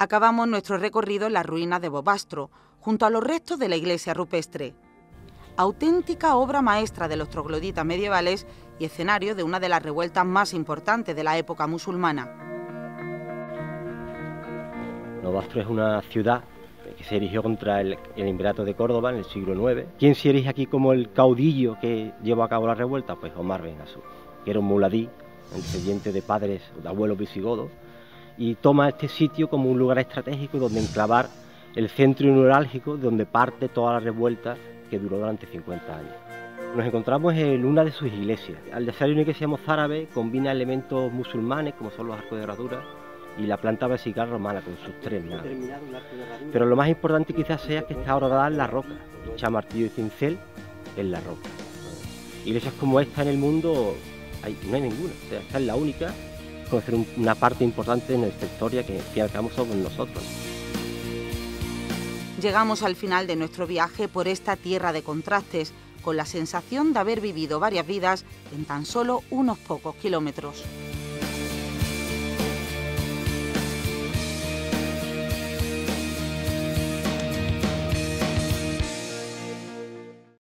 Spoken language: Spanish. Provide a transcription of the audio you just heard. Acabamos nuestro recorrido en las ruinas de Bobastro, junto a los restos de la iglesia rupestre. Auténtica obra maestra de los trogloditas medievales y escenario de una de las revueltas más importantes de la época musulmana. Bobastro es una ciudad que se erigió contra el Emirato de Córdoba en el siglo IX. ¿Quién se erige aquí como el caudillo que llevó a cabo la revuelta? Pues Omar Benassú, que era un muladí, descendiente de padres o de abuelos visigodos, y toma este sitio como un lugar estratégico donde enclavar el centro neurálgico de donde parte toda la revuelta que duró durante 50 años. Nos encontramos en una de sus iglesias. Al ser una iglesia mozárabe, combina elementos musulmanes, como son los arcos de herradura, y la planta vesical romana con sus tres naves. Pero lo más importante quizás sea que está horadada en la roca, hecha martillo y pincel en la roca. Iglesias como esta en el mundo no hay ninguna, o sea, esta es la única, con ser una parte importante de nuestra historia que al fin y al cabo somos nosotros. Llegamos al final de nuestro viaje por esta tierra de contrastes, con la sensación de haber vivido varias vidas en tan solo unos pocos kilómetros.